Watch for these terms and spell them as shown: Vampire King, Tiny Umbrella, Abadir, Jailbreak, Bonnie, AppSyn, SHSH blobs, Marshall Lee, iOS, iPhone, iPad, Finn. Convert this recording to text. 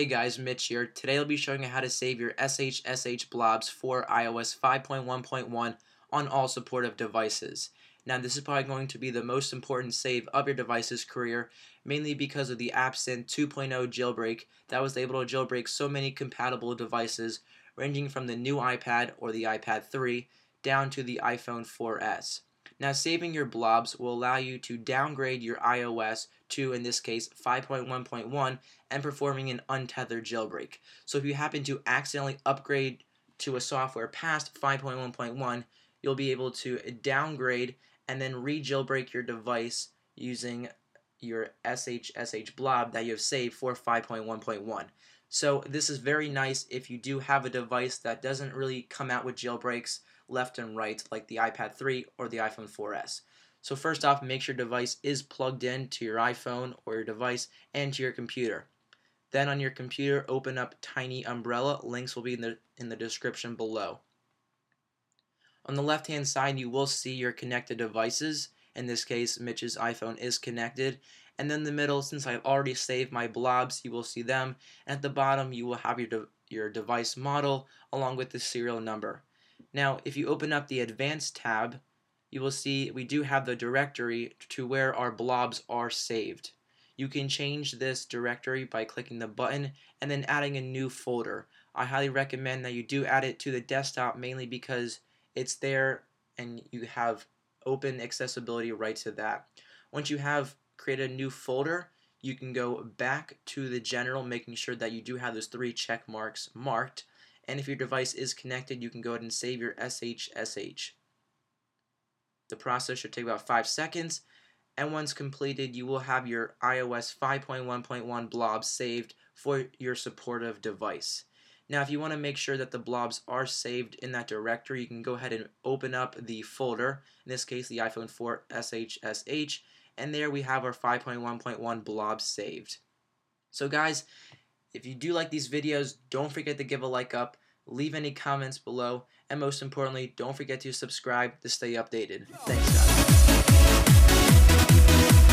Hey guys, Mitch here. Today I'll be showing you how to save your SHSH blobs for iOS 5.1.1 on all supportive devices. Now this is probably going to be the most important save of your device's career, mainly because of the AppSyn 2.0 jailbreak that was able to jailbreak so many compatible devices ranging from the new iPad or the iPad 3 down to the iPhone 4S. Now saving your blobs will allow you to downgrade your iOS to, in this case, 5.1.1 and performing an untethered jailbreak. So if you happen to accidentally upgrade to a software past 5.1.1, you'll be able to downgrade and then re-jailbreak your device using your SHSH blob that you have saved for 5.1.1. So this is very nice if you do have a device that doesn't really come out with jailbreaks left and right like the iPad 3 or the iPhone 4S. So first off, make sure your device is plugged in to your iPhone or your device and to your computer. Then on your computer, open up Tiny Umbrella. Links will be in the description below. On the left hand side, you will see your connected devices. In this case, Mitch's iPhone is connected. And then in the middle, since I've already saved my blobs, you will see them. And at the bottom, you will have your device model along with the serial number. Now, if you open up the Advanced tab, you will see we do have the directory to where our blobs are saved. You can change this directory by clicking the button and then adding a new folder. I highly recommend that you do add it to the desktop, mainly because it's there and you have open accessibility right to that. Once you have created a new folder, you can go back to the general, making sure that you do have those three check marks marked. And if your device is connected, you can go ahead and save your SHSH. The process should take about 5 seconds, and once completed, you will have your iOS 5.1.1 blobs saved for your supportive device. Now, if you want to make sure that the blobs are saved in that directory, you can go ahead and open up the folder, in this case the iPhone 4 SHSH, and there we have our 5.1.1 blobs saved. So guys, if you do like these videos, don't forget to give a like up, leave any comments below, and most importantly, don't forget to subscribe to stay updated. Thanks guys.